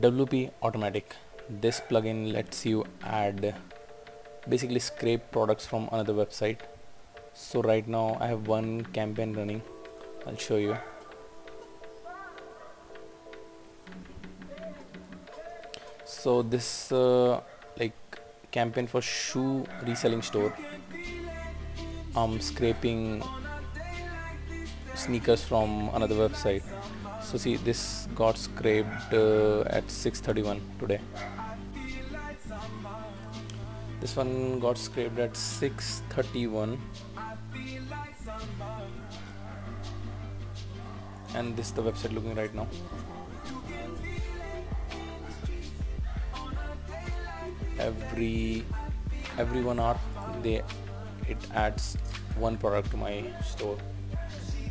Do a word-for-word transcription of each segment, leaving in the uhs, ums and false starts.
W P Automatic. This plugin lets you add, basically scrape products from another website. So right now I have one campaign running. I'll show you. So this uh, like campaign for shoe reselling store. I'm scraping sneakers from another website. So see, this got scraped uh, at six thirty-one today. This one got scraped at six thirty-one, and this is the website looking right now. Every every one hour, they it adds one product to my store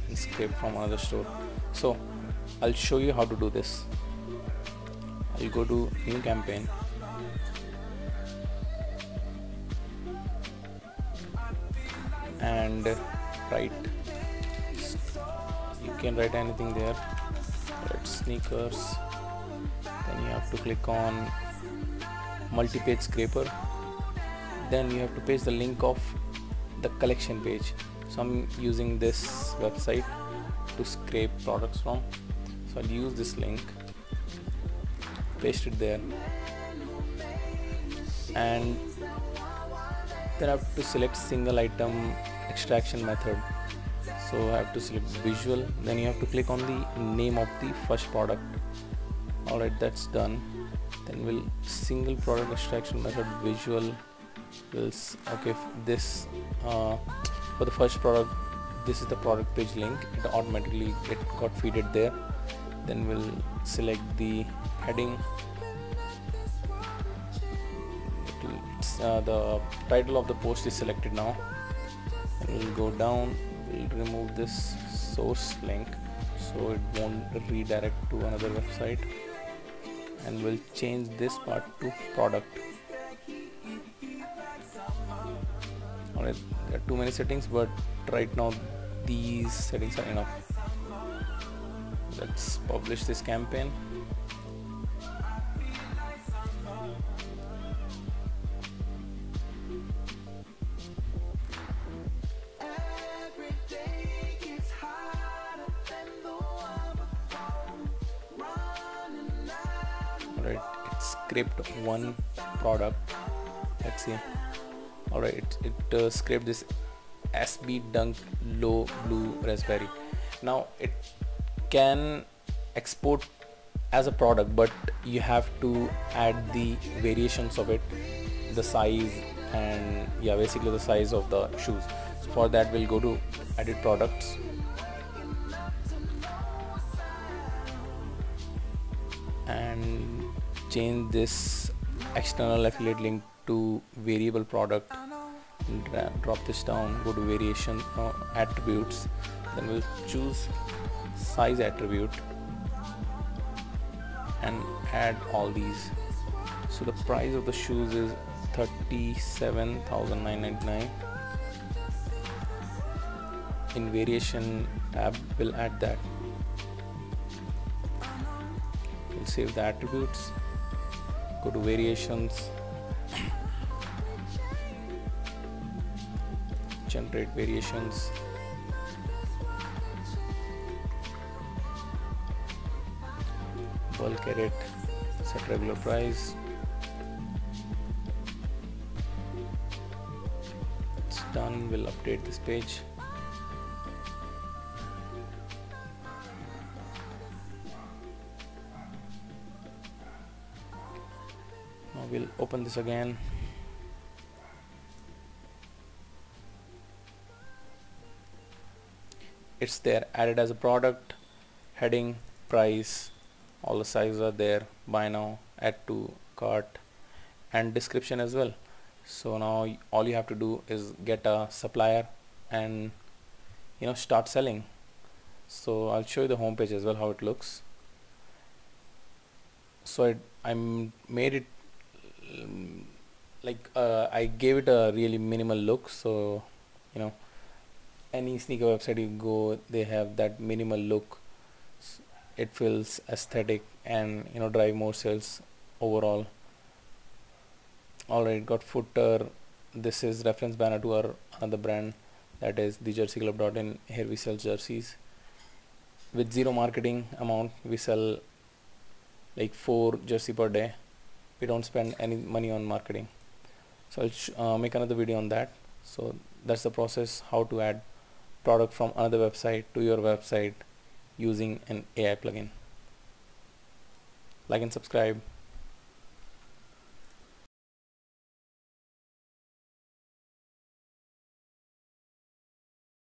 and scrape from another store. So I'll show you how to do this. I'll go to new campaign. And write, you can write anything there, write sneakers, then you have to click on multi-page scraper, then you have to paste the link of the collection page. So I'm using this website to scrape products from, so I'll use this link, paste it there, and then I have to select single item extraction method. So I have to select visual, then you have to click on the name of the first product. Alright, that's done. Then we'll single product extraction method visual will okay this uh, for the first product. This is the product page link, it automatically it got feeded there. Then we'll select the heading, uh, the title of the post is selected now, and we'll go down, we'll remove this source link so it won't redirect to another website, and we'll change this part to product. Alright, there are too many settings, but right now these settings are enough. Let's publish this campaign. Alright, it's scraped one product. Let's see. Alright, it, it uh, scraped this S B Dunk Low Blue Raspberry. Now it can export as a product, but you have to add the variations of it, the size, and yeah, basically the size of the shoes. So for that, we'll go to edit products, and change this external affiliate link to variable product. Dra drop this down, go to variation, uh, attributes, then we'll choose size attribute and add all these. So the price of the shoes is thirty-seven thousand nine hundred ninety-nine. In variation tab we'll add that, we'll save the attributes, go to variations, generate variations, bulk edit, set regular price, it's done. We'll update this page. Now we'll open this again. It's there, added as a product, heading, price, all the sizes are there, buy now, add to cart, and description as well. So now all you have to do is get a supplier and, you know, start selling. So I'll show you the home page as well, how it looks. So it, I made it um, like uh, I gave it a really minimal look, so you know, any sneaker website you go, they have that minimal look. it feels aesthetic and you know drive more sales overall. Alright, got footer. This is reference banner to our another brand, that is the jersey club dot in. Here we sell jerseys with zero marketing amount. We sell like four jersey per day. We don't spend any money on marketing. So I'll sh uh, make another video on that. So that's the process, how to add product from another website to your website using an A I plugin. Like and subscribe.